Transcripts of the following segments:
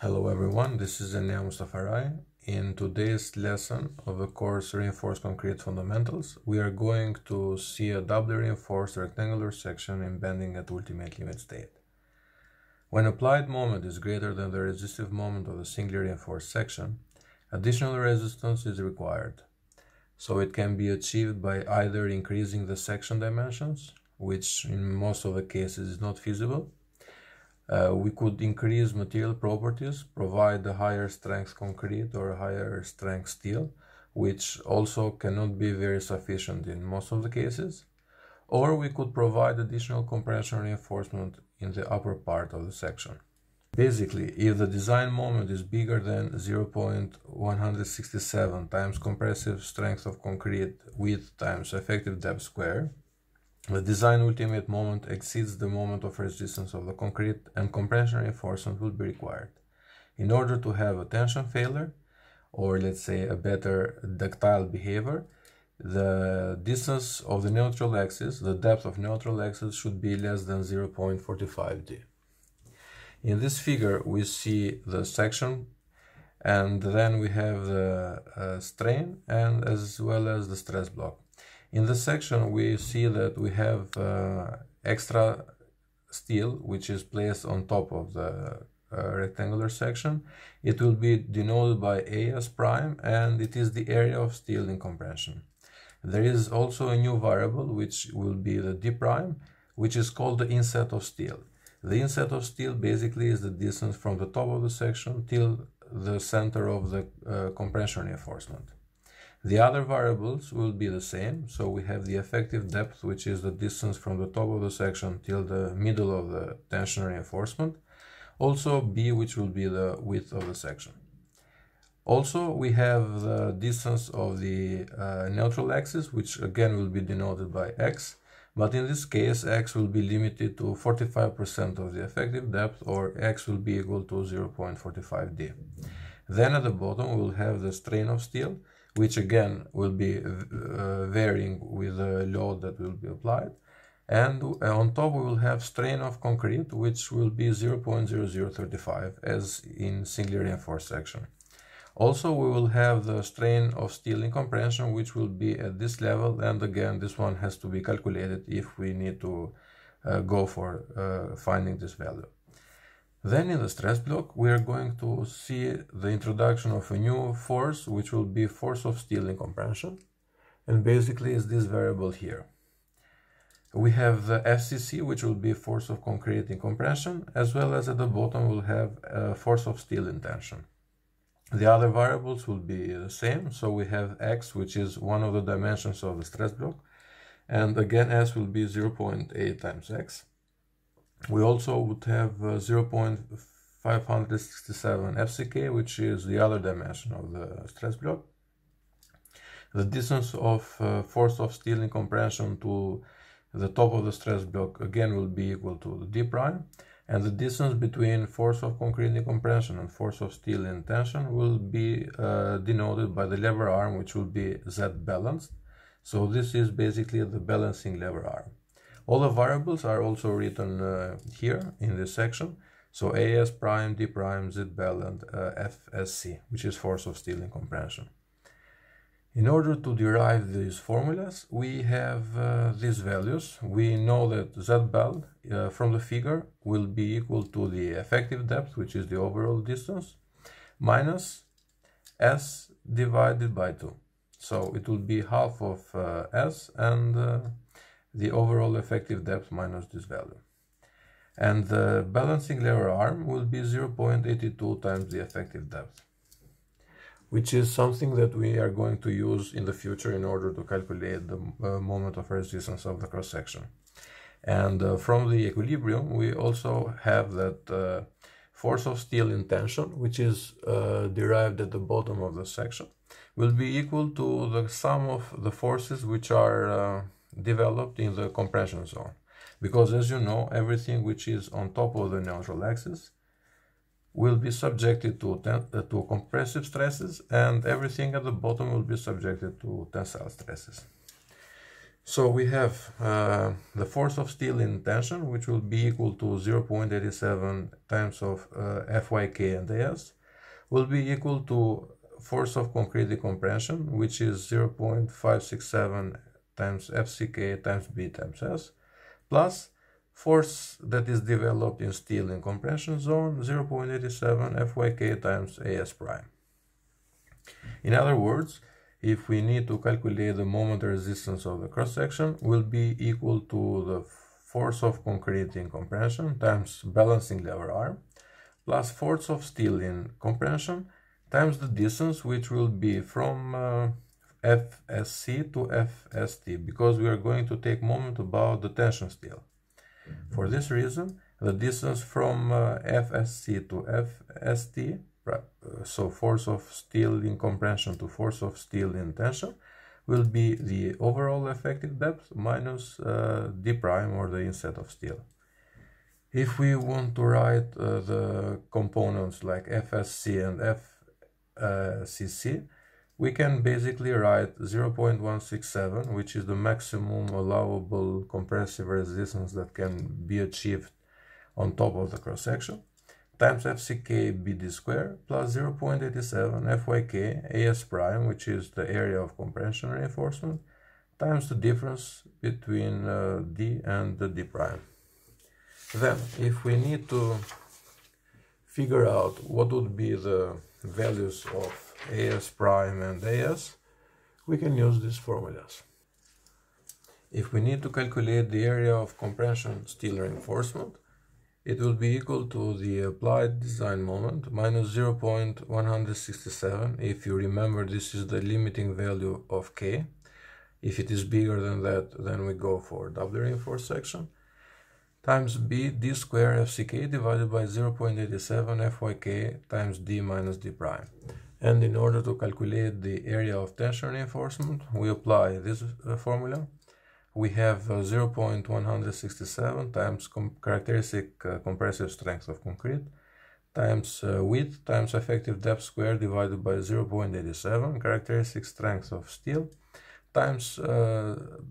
Hello everyone, this is Enea Mustafaraj. In today's lesson of the course Reinforced Concrete Fundamentals, we are going to see a doubly reinforced rectangular section in bending at ultimate limit state. When applied moment is greater than the resistive moment of the singly reinforced section, additional resistance is required. So it can be achieved by either increasing the section dimensions, which in most of the cases is not feasible. We could increase material properties, provide a higher strength concrete or a higher strength steel, which also cannot be very sufficient in most of the cases, or we could provide additional compression reinforcement in the upper part of the section. Basically, if the design moment is bigger than 0.167 times compressive strength of concrete width times effective depth squared, the design ultimate moment exceeds the moment of resistance of the concrete, and compression reinforcement will be required. In order to have a tension failure, or let's say a better ductile behavior, the distance of the neutral axis, the depth of neutral axis, should be less than 0.45d. In this figure we see the section, and then we have the strain and as well as the stress block. In this section we see that we have extra steel which is placed on top of the rectangular section. It will be denoted by AS prime, and it is the area of steel in compression. There is also a new variable which will be the D prime, which is called the inset of steel. The inset of steel basically is the distance from the top of the section till the center of the compression reinforcement. The other variables will be the same, so we have the effective depth, which is the distance from the top of the section till the middle of the tension reinforcement. Also B, which will be the width of the section. Also we have the distance of the neutral axis, which again will be denoted by X, but in this case X will be limited to 45% of the effective depth, or X will be equal to 0.45d. Then at the bottom we'll have the strain of steel, which again will be varying with the load that will be applied. And on top we will have strain of concrete, which will be 0.0035 as in singly reinforced section. Also we will have the strain of steel in compression, which will be at this level, and again this one has to be calculated if we need to go for finding this value. Then in the stress block we are going to see the introduction of a new force, which will be force of steel in compression, and basically is this variable here. We have the FCC, which will be force of concrete in compression, as well as at the bottom we'll have force of steel in tension. The other variables will be the same, so we have X, which is one of the dimensions of the stress block, and again S will be 0.8 times X. We also would have 0.567 FCK, which is the other dimension of the stress block. The distance of force of steel in compression to the top of the stress block again will be equal to the D prime, and the distance between force of concrete in compression and force of steel in tension will be denoted by the lever arm, which will be Z balanced. So this is basically the balancing lever arm. All the variables are also written here in this section, so AS prime, D prime, Z bal, and FSC, which is force of steel in compression. In order to derive these formulas, we have these values. We know that Z bal from the figure will be equal to the effective depth, which is the overall distance, minus S divided by 2. So it will be half of S and the overall effective depth minus this value. And the balancing lever arm will be 0.82 times the effective depth, which is something that we are going to use in the future in order to calculate the moment of resistance of the cross section. And from the equilibrium we also have that force of steel in tension, which is derived at the bottom of the section, will be equal to the sum of the forces which are developed in the compression zone, because as you know, everything which is on top of the neutral axis will be subjected to compressive stresses, and everything at the bottom will be subjected to tensile stresses. So we have the force of steel in tension, which will be equal to 0.87 times of Fyk and AS, will be equal to force of concrete decompression, which is 0.567 times Fck times B times S, plus force that is developed in steel in compression zone, 0.87 Fyk times AS prime. In other words, if we need to calculate the moment resistance of the cross-section, will be equal to the force of concrete in compression times balancing lever arm, plus force of steel in compression times the distance, which will be from FSC to FST, because we are going to take moment about the tension steel. For this reason, the distance from FSC to FST, so force of steel in compression to force of steel in tension, will be the overall effective depth minus d prime, or the inset of steel. If we want to write the components like FSC and FCC, we can basically write 0.167, which is the maximum allowable compressive resistance that can be achieved on top of the cross-section, times Fck BD square plus 0.87 Fyk AS prime, which is the area of compression reinforcement, times the difference between D and the D prime. Then, if we need to figure out what would be the values of AS prime and AS, we can use these formulas. If we need to calculate the area of compression steel reinforcement, it will be equal to the applied design moment minus 0.167. If you remember, this is the limiting value of K. If it is bigger than that, then we go for doubly reinforced section, times B D square Fck divided by 0.87 Fyk times D minus D prime. And in order to calculate the area of tension reinforcement, we apply this formula. We have 0.167 times characteristic compressive strength of concrete times width times effective depth square divided by 0.87 characteristic strength of steel times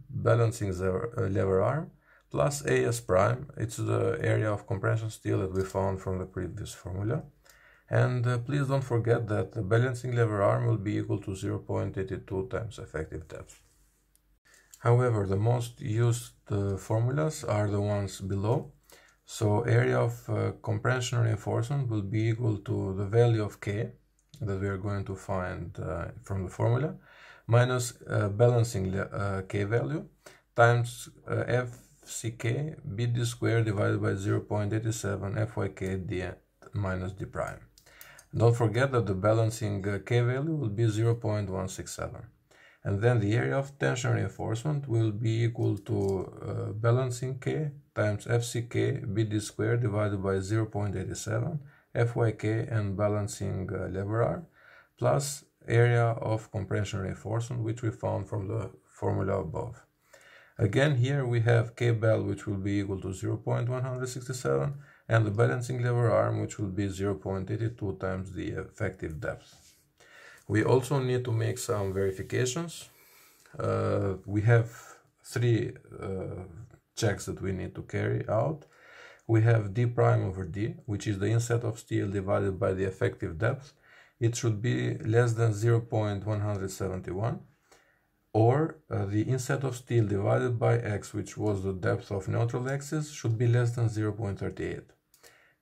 balancing lever arm plus AS prime. It's the area of compression steel that we found from the previous formula. And please don't forget that the balancing lever arm will be equal to 0.82 times effective depth. However, the most used formulas are the ones below. So area of compression reinforcement will be equal to the value of K that we are going to find from the formula minus balancing K value times Fck BD squared divided by 0.87 Fyk D minus D prime. Don't forget that the balancing K value will be 0.167. And then the area of tension reinforcement will be equal to balancing K times Fck BD squared divided by 0.87 Fyk and balancing lever arm plus area of compression reinforcement, which we found from the formula above. Again, here we have K-bal, which will be equal to 0.167, and the balancing lever arm, which will be 0.82 times the effective depth. We also need to make some verifications. We have three checks that we need to carry out. We have D prime over D, which is the inset of steel divided by the effective depth. It should be less than 0.171, or the inset of steel divided by X, which was the depth of neutral axis, should be less than 0.38.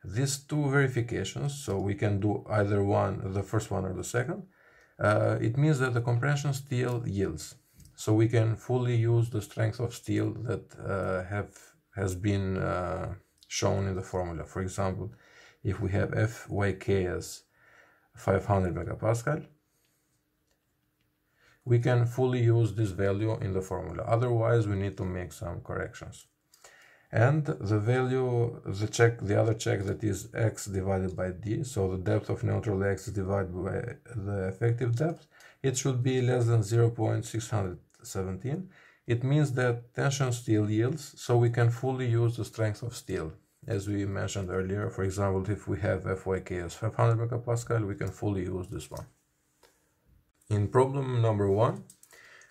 These two verifications, so we can do either one, the first one or the second, it means that the compression steel yields, so we can fully use the strength of steel that has been shown in the formula. For example, if we have Fyk as 500 megapascal, we can fully use this value in the formula. Otherwise, we need to make some corrections. And the value, the other check that is X divided by D, so the depth of neutral X divided by the effective depth, it should be less than 0.617. It means that tension steel yields, so we can fully use the strength of steel. As we mentioned earlier, for example, if we have Fyk as 500 megapascal, we can fully use this one. In problem number 1,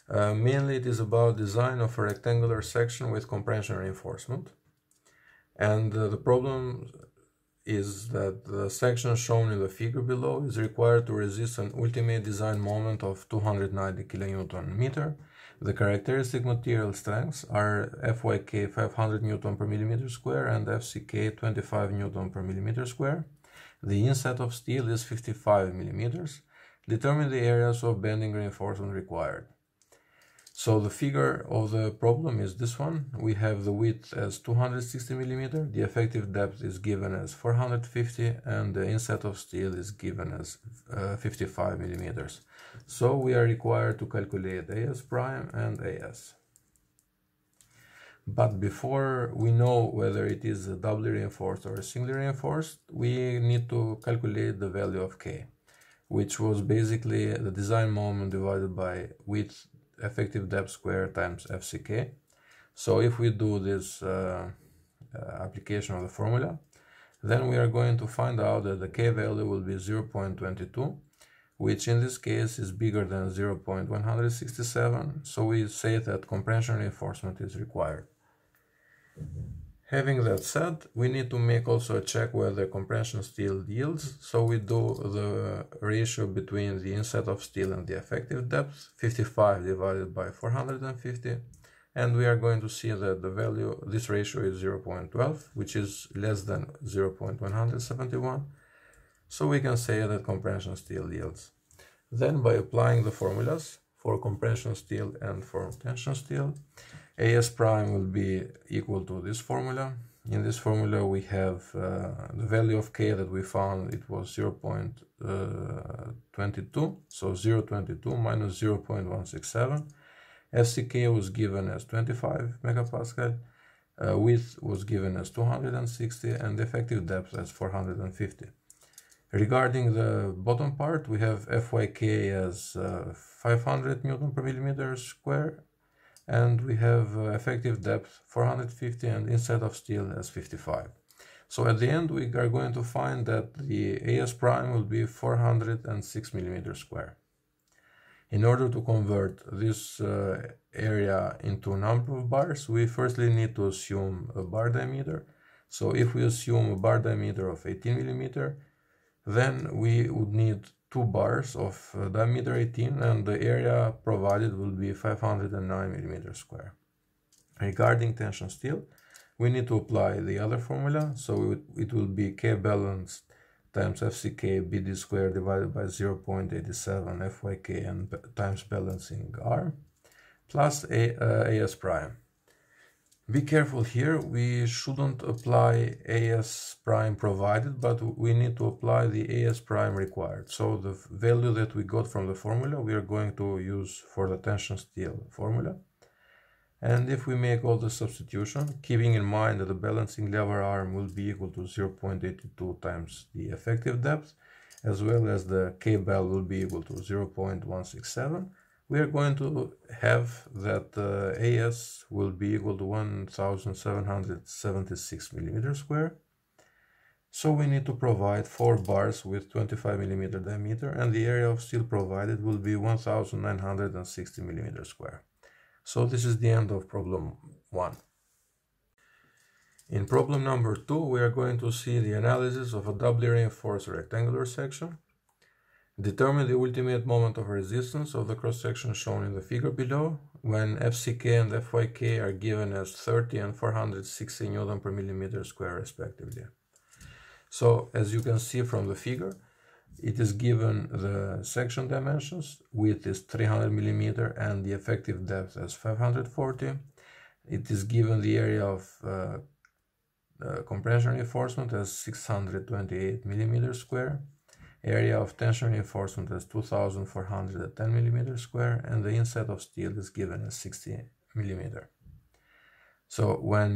Mainly it is about design of a rectangular section with compression reinforcement, and the problem is that the section shown in the figure below is required to resist an ultimate design moment of 290 kN/m. The characteristic material strengths are FYK 500 N/mm² and FCK 25 N/mm². The inset of steel is 55 mm. Determine the areas of bending reinforcement required. So the figure of the problem is this one. We have the width as 260 mm, the effective depth is given as 450, and the inset of steel is given as 55 mm. So we are required to calculate AS prime and AS. But before we know whether it is a doubly reinforced or a singly reinforced, we need to calculate the value of K, which was basically the design moment divided by width effective depth squared times FCK. So if we do this application of the formula, then we are going to find out that the K value will be 0.22, which in this case is bigger than 0.167, so we say that compression reinforcement is required. Having that said, we need to make also a check whether compression steel yields, so we do the ratio between the inset of steel and the effective depth, 55 divided by 450, and we are going to see that the value, this ratio is 0.12, which is less than 0.171, so we can say that compression steel yields. Then by applying the formulas for compression steel and for tension steel, AS prime will be equal to this formula. In this formula we have the value of K that we found, it was 0.22, so 0.22 minus 0.167. FCK was given as 25 megapascal, width was given as 260, and effective depth as 450. Regarding the bottom part, we have FYK as 500 N/mm², and we have effective depth 450 and inset of steel as 55. So at the end we are going to find that the AS prime will be 406 mm². In order to convert this area into number of bars, we firstly need to assume a bar diameter. So if we assume a bar diameter of 18 mm, then we would need 2 bars of diameter 18, and the area provided will be 509 mm². Regarding tension steel, we need to apply the other formula, so it will be K balanced times FCK BD² divided by 0.87 FYK and times balancing R plus AS prime. Be careful here, we shouldn't apply AS prime provided, but we need to apply the AS prime required. So the value that we got from the formula, we are going to use for the tension steel formula. And if we make all the substitution, keeping in mind that the balancing lever arm will be equal to 0.82 times the effective depth, as well as the K-bell will be equal to 0.167, we are going to have that AS will be equal to 1776 mm². So we need to provide 4 bars with 25 mm diameter, and the area of steel provided will be 1960 mm². So this is the end of problem 1. In problem number 2, we are going to see the analysis of a doubly reinforced rectangular section. Determine the ultimate moment of resistance of the cross-section shown in the figure below, when FCK and FYK are given as 30 and 460 N/mm² respectively. So, as you can see from the figure, it is given the section dimensions, width is 300 mm and the effective depth as 540. It is given the area of compression reinforcement as 628 mm². Area of tension reinforcement is 2410 mm², and the inset of steel is given as 60 mm. So when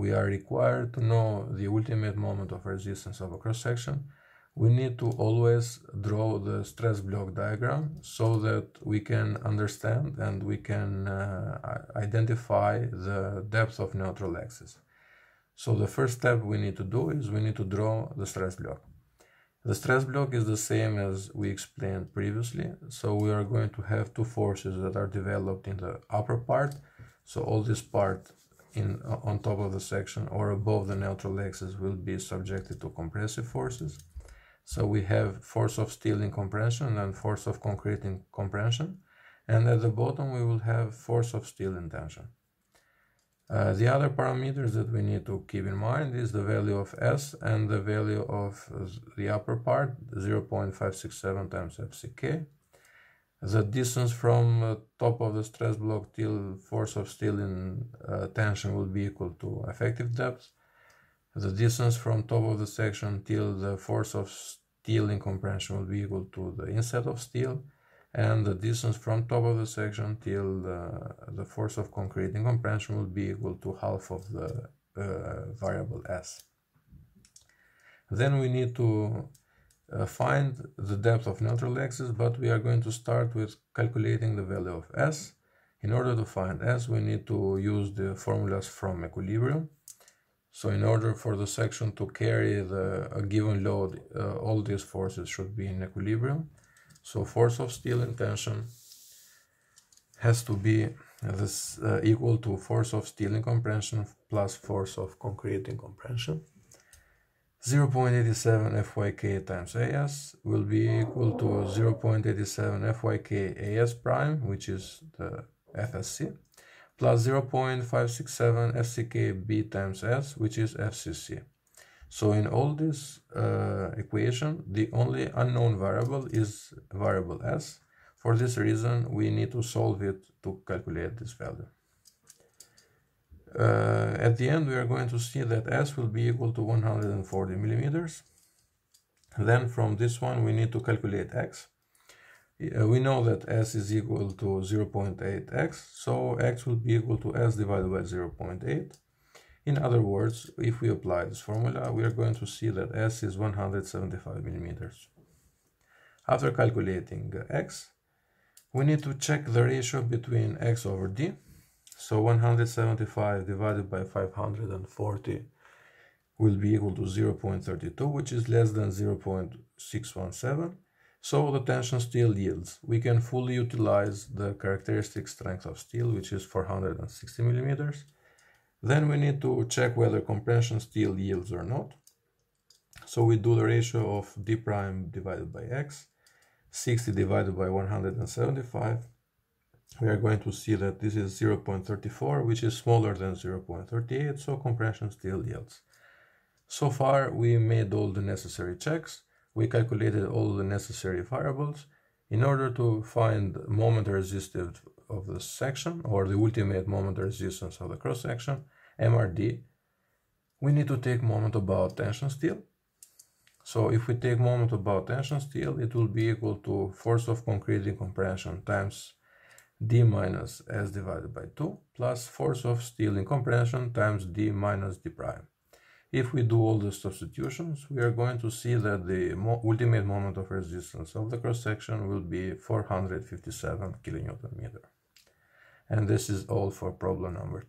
we are required to know the ultimate moment of resistance of a cross-section, we need to always draw the stress block diagram so that we can understand and we can identify the depth of neutral axis. So the first step we need to do is we need to draw the stress block. The stress block is the same as we explained previously, so we are going to have two forces that are developed in the upper part, so all this part on top of the section or above the neutral axis will be subjected to compressive forces. So we have force of steel in compression and force of concrete in compression, and at the bottom we will have force of steel in tension. The other parameters that we need to keep in mind is the value of S and the value of the upper part, 0.567 times FCK. The distance from the top of the stress block till force of steel in tension will be equal to effective depth. The distance from top of the section till the force of steel in compression will be equal to the inset of steel, and the distance from top of the section till the force of concrete in compression will be equal to half of the variable S. Then we need to find the depth of neutral axis, but we are going to start with calculating the value of S. In order to find S, we need to use the formulas from equilibrium. So in order for the section to carry a given load, all these forces should be in equilibrium. So force of steel in tension has to be equal to force of steel in compression plus force of concrete in compression. 0.87 FYK times AS will be equal to 0.87 FYK AS prime, which is the FSC, plus 0.567 FCKB times S, which is FCC. So in all this equation, the only unknown variable is variable S. For this reason, we need to solve it to calculate this value. At the end, we are going to see that S will be equal to 140 millimeters. Then from this one, we need to calculate X. We know that S is equal to 0.8X, so X will be equal to S divided by 0.8. In other words, if we apply this formula, we are going to see that S is 175 millimeters. After calculating X, we need to check the ratio between X over D. So 175 divided by 540 will be equal to 0.32, which is less than 0.617. So the tension steel yields. We can fully utilize the characteristic strength of steel, which is 460 millimeters. Then we need to check whether compression steel yields or not. So we do the ratio of D prime divided by X, 60 divided by 175. We are going to see that this is 0.34, which is smaller than 0.38, so compression steel yields. So far, we made all the necessary checks. We calculated all the necessary variables. In order to find moment resistance of the section, or the ultimate moment resistance of the cross-section, MRD, we need to take moment about tension steel. So if we take moment about tension steel, it will be equal to force of concrete in compression times D minus S divided by 2, plus force of steel in compression times D minus D prime. If we do all the substitutions, we are going to see that the ultimate moment of resistance of the cross-section will be 457 kN-m. And this is all for problem number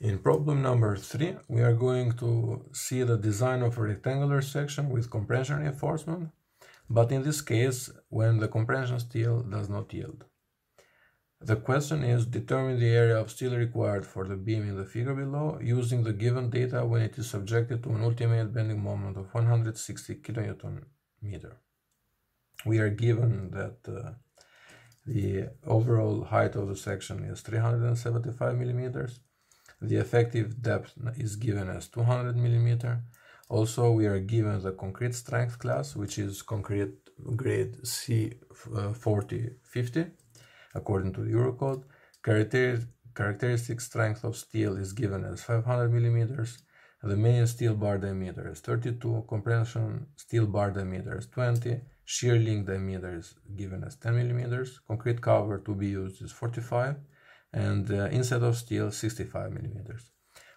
2. In problem number 3, we are going to see the design of a rectangular section with compression reinforcement, but in this case, when the compression steel does not yield. The question is, determine the area of steel required for the beam in the figure below using the given data when it is subjected to an ultimate bending moment of 160 kN-m. We are given that the overall height of the section is 375 mm. The effective depth is given as 200 mm. Also, we are given the concrete strength class, which is concrete grade C4050. According to the Eurocode, characteristic strength of steel is given as 500 millimeters. The main steel bar diameter is 32, compression steel bar diameter is 20, shear link diameter is given as 10 millimeters, concrete cover to be used is 45, and inset of steel 65 millimeters.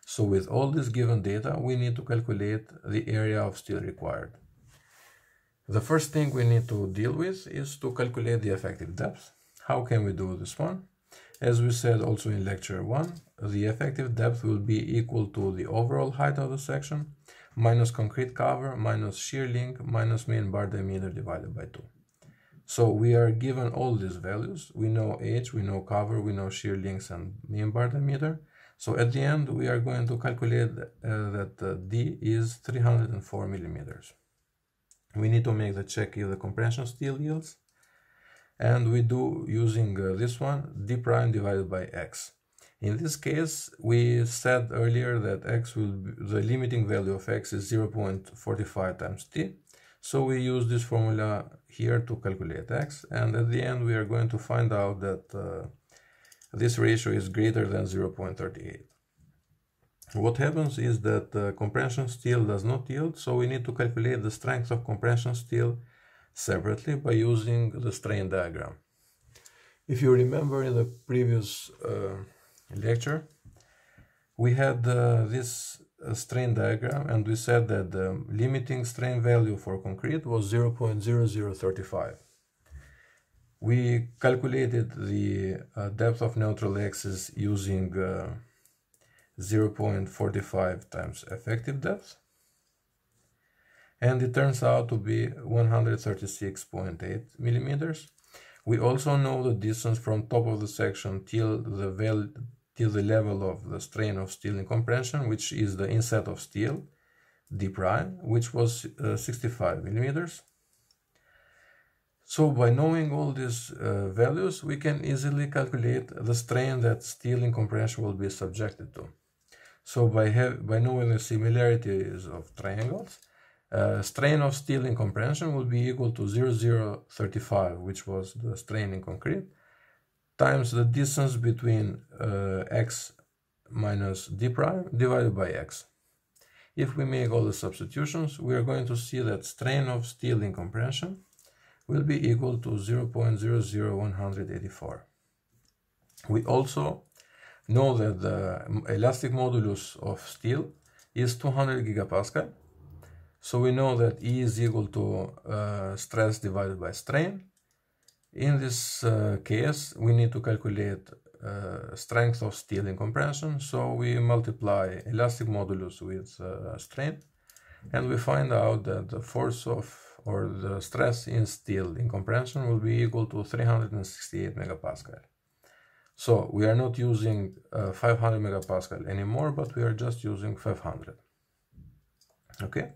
So with all this given data, we need to calculate the area of steel required. The first thing we need to deal with is to calculate the effective depth. How can we do this one? As we said also in lecture 1, the effective depth will be equal to the overall height of the section minus concrete cover minus shear link minus main bar diameter divided by 2. So we are given all these values. We know H, we know cover, we know shear links and main bar diameter. So at the end we are going to calculate that D is 304 millimeters. We need to make the check if the compression steel yields, and we do using this one, D prime divided by X. In this case, we said earlier that X will be, the limiting value of X is 0.45 times T. So we use this formula here to calculate X, and at the end we are going to find out that this ratio is greater than 0.38. What happens is that compression steel does not yield, so we need to calculate the strength of compression steel separately by using the strain diagram. If you remember in the previous lecture, we had this strain diagram, and we said that the limiting strain value for concrete was 0.0035. We calculated the depth of neutral axis using 0.45 times effective depth, and it turns out to be 136.8 millimeters. We also know the distance from top of the section till the level of the strain of steel in compression, which is the inset of steel, D prime, which was 65 millimeters. So by knowing all these values, we can easily calculate the strain that steel in compression will be subjected to. So by knowing the similarities of triangles, strain of steel in compression will be equal to 0.035, which was the strain in concrete, times the distance between X minus D prime divided by X. If we make all the substitutions, we are going to see that strain of steel in compression will be equal to 0.00184. We also know that the elastic modulus of steel is 200 gigapascal. So we know that E is equal to stress divided by strain. In this case, we need to calculate strength of steel in compression, so we multiply elastic modulus with strain, and we find out that the force or the stress in steel in compression will be equal to 368 megapascal. So we are not using 500 megapascal anymore, but we are just using 500. Okay?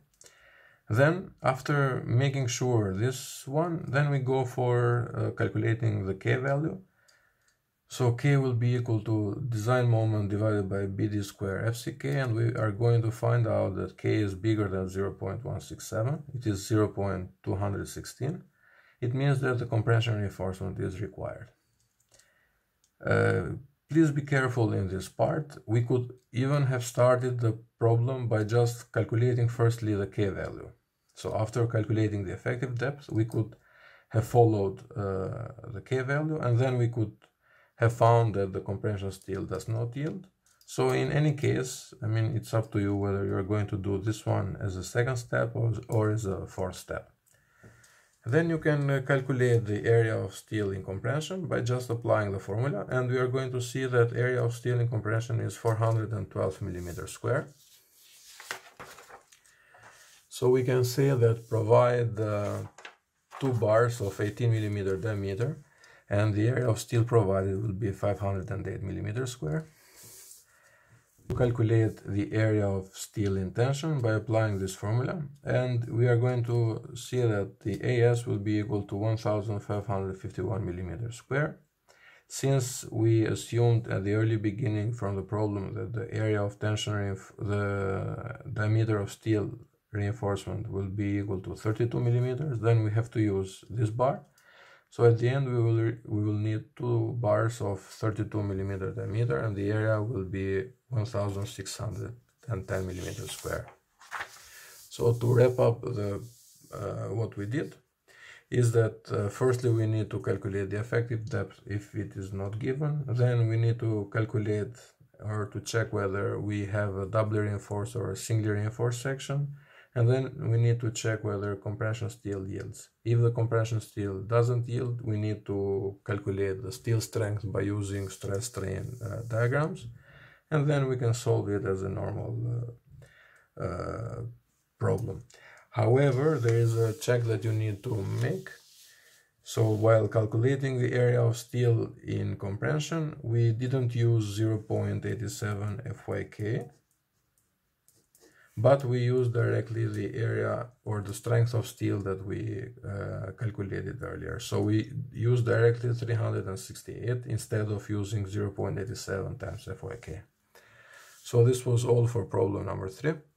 Then, after making sure this one, then we go for calculating the K value. So K will be equal to design moment divided by BD square FCK, and we are going to find out that K is bigger than 0.167. It is 0.216. It means that the compression reinforcement is required. Please be careful in this part. We could even have started the problem by just calculating firstly the K value. So after calculating the effective depth, we could have followed the K value, and then we could have found that the compression steel does not yield. So in any case, I mean, it's up to you whether you're going to do this one as a second step or as a fourth step. Then you can calculate the area of steel in compression by just applying the formula, and we are going to see that area of steel in compression is 412 millimeters squared. So we can say that provide 2 bars of 18 millimeter diameter, and the area of steel provided will be 508 millimeters squared. To calculate the area of steel in tension by applying this formula, and we are going to see that the AS will be equal to 1551 millimeters squared. Since we assumed at the early beginning from the problem that the area of tension, the diameter of steel reinforcement will be equal to 32 millimeters, then we have to use this bar. So at the end we will need 2 bars of 32 millimeter diameter, and the area will be 1610 millimeters square. So to wrap up what we did is that firstly we need to calculate the effective depth if it is not given. Then we need to calculate or to check whether we have a doubly reinforced or a singly reinforced section. And then we need to check whether compression steel yields. If the compression steel doesn't yield, we need to calculate the steel strength by using stress-strain diagrams. And then we can solve it as a normal problem. However, there is a check that you need to make. So while calculating the area of steel in compression, we didn't use 0.87 FYK, but we used directly the area or the strength of steel that we calculated earlier. So we used directly 368 instead of using 0.87 times FYK. So this was all for problem number 3.